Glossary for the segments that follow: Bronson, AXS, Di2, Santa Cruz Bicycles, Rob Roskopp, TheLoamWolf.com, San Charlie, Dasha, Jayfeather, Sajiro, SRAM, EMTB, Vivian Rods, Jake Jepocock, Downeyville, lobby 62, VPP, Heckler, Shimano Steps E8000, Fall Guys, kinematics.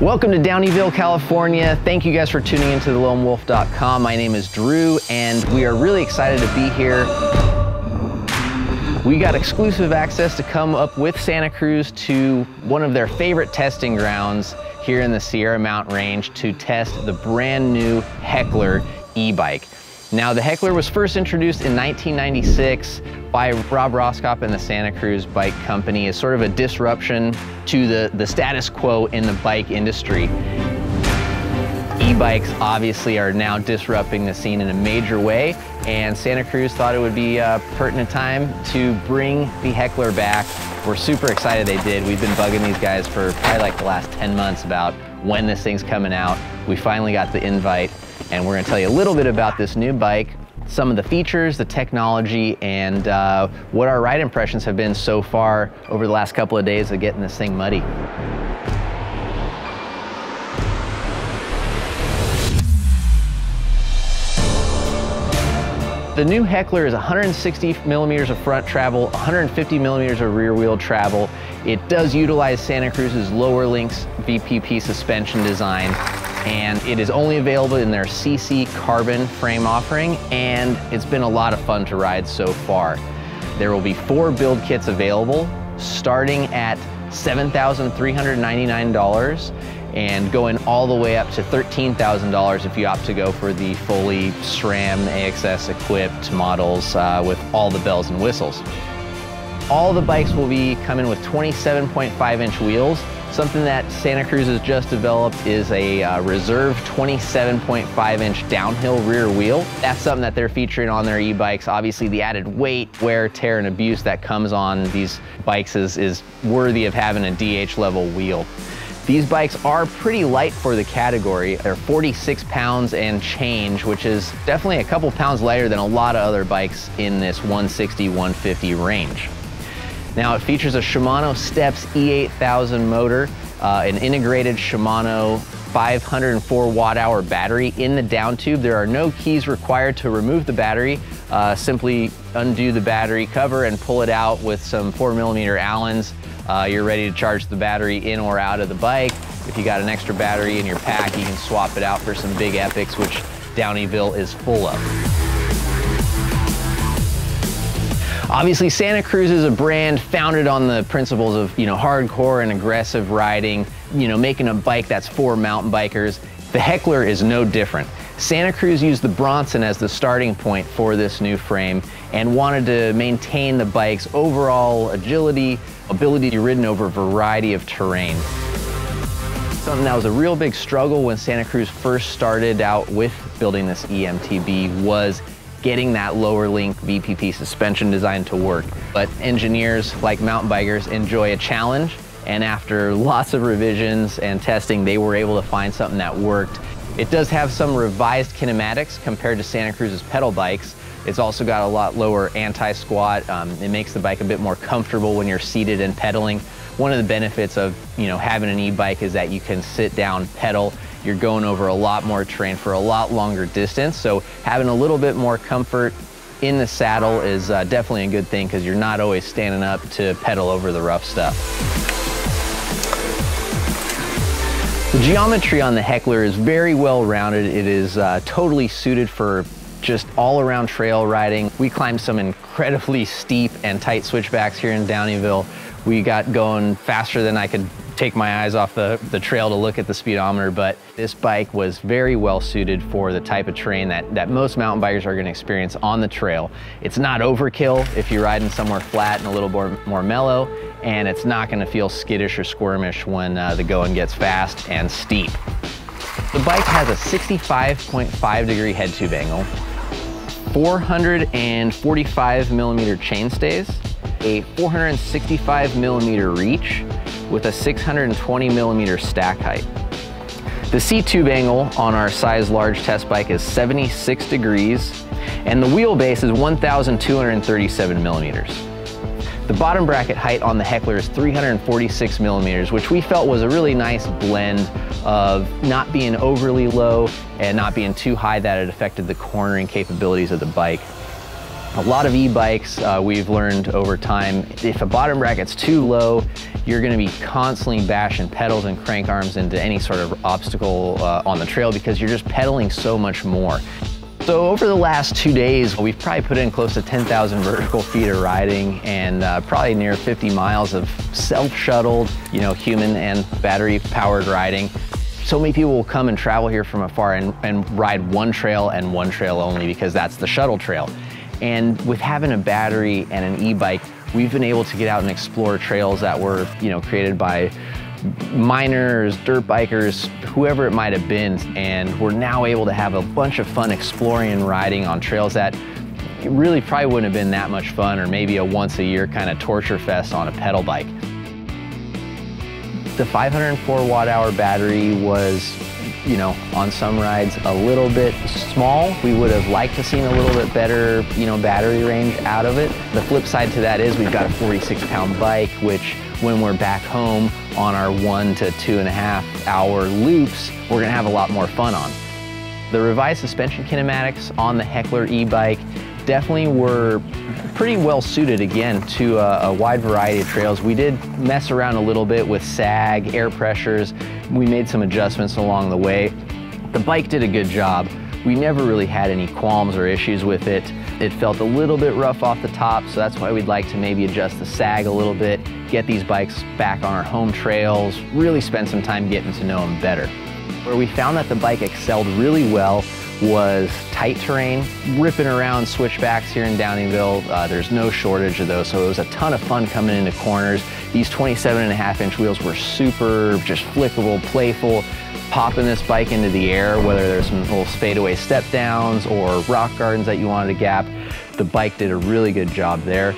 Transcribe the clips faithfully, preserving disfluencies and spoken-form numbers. Welcome to Downeyville, California. Thank you guys for tuning into the loam wolf dot com. My name is Drew, and we are really excited to be here. We got exclusive access to come up with Santa Cruz to one of their favorite testing grounds here in the Sierra Mountain Range to test the brand new Heckler e-bike. Now, the Heckler was first introduced in nineteen ninety-six by Rob Roskopp and the Santa Cruz Bike Company as sort of a disruption to the, the status quo in the bike industry. E-bikes obviously are now disrupting the scene in a major way, and Santa Cruz thought it would be a pertinent time to bring the Heckler back. We're super excited they did. We've been bugging these guys for probably like the last ten months about when this thing's coming out. We finally got the invite, and we're gonna tell you a little bit about this new bike, some of the features, the technology, and uh, what our ride impressions have been so far over the last couple of days of getting this thing muddy. The new Heckler is one hundred sixty millimeters of front travel, one hundred fifty millimeters of rear wheel travel. It does utilize Santa Cruz's lower links V P P suspension design, and it is only available in their C C carbon frame offering, and it's been a lot of fun to ride so far. There will be four build kits available, starting at seven thousand three hundred ninety-nine dollars and going all the way up to thirteen thousand dollars if you opt to go for the fully SRAM A X S equipped models uh, with all the bells and whistles. All the bikes will be coming with twenty-seven point five inch wheels. Something that Santa Cruz has just developed is a uh, reserve twenty-seven point five inch downhill rear wheel. That's something that they're featuring on their e-bikes. Obviously, the added weight, wear, tear, and abuse that comes on these bikes is, is worthy of having a D H level wheel. These bikes are pretty light for the category. They're forty-six pounds and change, which is definitely a couple pounds lighter than a lot of other bikes in this one sixty, one fifty range. Now, it features a Shimano Steps E eight thousand motor, uh, an integrated Shimano five hundred four watt hour battery in the down tube. There are no keys required to remove the battery. Uh, simply undo the battery cover and pull it out with some four millimeter Allens. Uh, you're ready to charge the battery in or out of the bike. If you got an extra battery in your pack, you can swap it out for some big epics, which Downeyville is full of. Obviously, Santa Cruz is a brand founded on the principles of, you know, hardcore and aggressive riding, you know, making a bike that's for mountain bikers. The Heckler is no different. Santa Cruz used the Bronson as the starting point for this new frame and wanted to maintain the bike's overall agility, ability to be ridden over a variety of terrain. Something that was a real big struggle when Santa Cruz first started out with building this E M T B was getting that lower link V P P suspension design to work. But engineers, like mountain bikers, enjoy a challenge, and after lots of revisions and testing, they were able to find something that worked. It does have some revised kinematics compared to Santa Cruz's pedal bikes. It's also got a lot lower anti-squat. Um, it makes the bike a bit more comfortable when you're seated and pedaling. One of the benefits of, you know, having an e-bike is that you can sit down, pedal. You're going over a lot more terrain for a lot longer distance, so having a little bit more comfort in the saddle is uh, definitely a good thing, because you're not always standing up to pedal over the rough stuff. The geometry on the Heckler is very well rounded. It is uh, totally suited for just all around trail riding. We climbed some incredibly steep and tight switchbacks here in Downeyville. We got going faster than I could take my eyes off the, the trail to look at the speedometer, but this bike was very well suited for the type of terrain that, that most mountain bikers are gonna experience on the trail. It's not overkill if you're riding somewhere flat and a little more, more mellow, and it's not gonna feel skittish or squirmish when uh, the going gets fast and steep. The bike has a sixty-five point five degree head tube angle, four hundred forty-five millimeter chainstays, a four hundred sixty-five millimeter reach with a six hundred twenty millimeter stack height. The C-tube angle on our size large test bike is seventy-six degrees, and the wheelbase is one thousand two hundred thirty-seven millimeters. The bottom bracket height on the Heckler is three hundred forty-six millimeters, which we felt was a really nice blend of not being overly low and not being too high that it affected the cornering capabilities of the bike. A lot of e-bikes, uh, we've learned over time, if a bottom bracket's too low, you're going to be constantly bashing pedals and crank arms into any sort of obstacle uh, on the trail because you're just pedaling so much more. So over the last two days, we've probably put in close to ten thousand vertical feet of riding and uh, probably near fifty miles of self-shuttled, you know, human and battery-powered riding. So many people will come and travel here from afar and, and ride one trail and one trail only because that's the shuttle trail. And with having a battery and an e-bike, we've been able to get out and explore trails that were, you know, created by miners, dirt bikers, whoever it might have been. And we're now able to have a bunch of fun exploring and riding on trails that really probably wouldn't have been that much fun, or maybe a once a year kind of torture fest on a pedal bike. The five hundred four watt hour battery was, you know, on some rides a little bit small. We would have liked to seen a little bit better, you know, battery range out of it. The flip side to that is we've got a forty-six pound bike, which when we're back home on our one to two and a half hour loops, we're gonna have a lot more fun on. The revised suspension kinematics on the Heckler e-bike definitely were pretty well suited, again, to a, a wide variety of trails. We did mess around a little bit with sag, air pressures. We made some adjustments along the way. The bike did a good job. We never really had any qualms or issues with it. It felt a little bit rough off the top, so that's why we'd like to maybe adjust the sag a little bit, get these bikes back on our home trails, really spend some time getting to know them better. Where we found that the bike excelled really well was tight terrain, ripping around switchbacks here in Downingville. Uh, there's no shortage of those, so it was a ton of fun coming into corners. These twenty-seven and a half inch wheels were super just flickable, playful, popping this bike into the air, whether there's some little fadeaway step downs or rock gardens that you wanted to gap. The bike did a really good job there.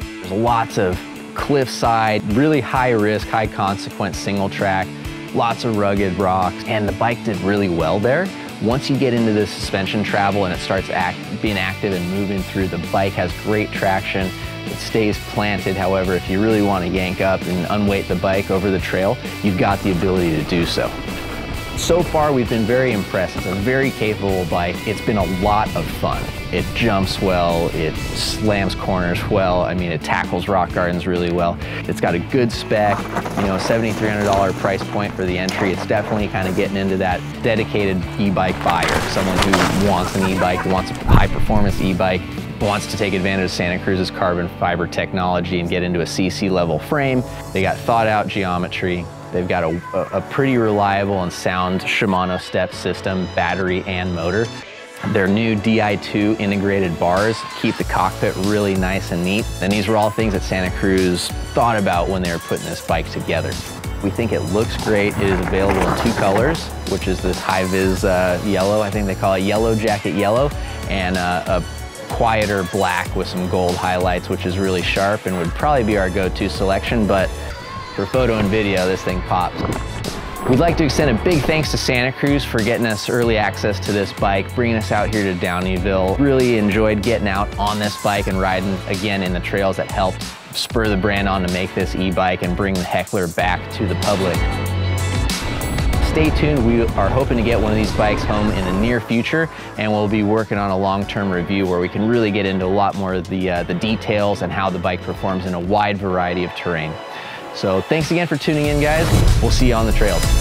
There's lots of cliffside, really high risk, high consequence single track, lots of rugged rocks, and the bike did really well there. Once you get into the suspension travel and it starts act, being active and moving through, the bike has great traction. It stays planted. However, if you really want to yank up and unweight the bike over the trail, you've got the ability to do so. So far, we've been very impressed. It's a very capable bike. It's been a lot of fun. It jumps well, it slams corners well, I mean, it tackles rock gardens really well. It's got a good spec, you know, seven thousand three hundred dollar price point for the entry. It's definitely kind of getting into that dedicated e-bike buyer, someone who wants an e-bike, wants a high-performance e-bike, wants to take advantage of Santa Cruz's carbon fiber technology and get into a C C level frame. They got thought-out geometry. They've got a, a pretty reliable and sound Shimano Steps system, battery and motor. Their new D I two integrated bars keep the cockpit really nice and neat. And these were all things that Santa Cruz thought about when they were putting this bike together. We think it looks great. It is available in two colors, which is this high-vis uh, yellow, I think they call it yellow jacket yellow, and uh, a quieter black with some gold highlights, which is really sharp and would probably be our go-to selection, but for photo and video, this thing pops. We'd like to extend a big thanks to Santa Cruz for getting us early access to this bike, bringing us out here to Downeyville. Really enjoyed getting out on this bike and riding again in the trails that helped spur the brand on to make this e-bike and bring the Heckler back to the public. Stay tuned, we are hoping to get one of these bikes home in the near future, and we'll be working on a long-term review where we can really get into a lot more of the, uh, the details and how the bike performs in a wide variety of terrain. So thanks again for tuning in, guys. We'll see you on the trails.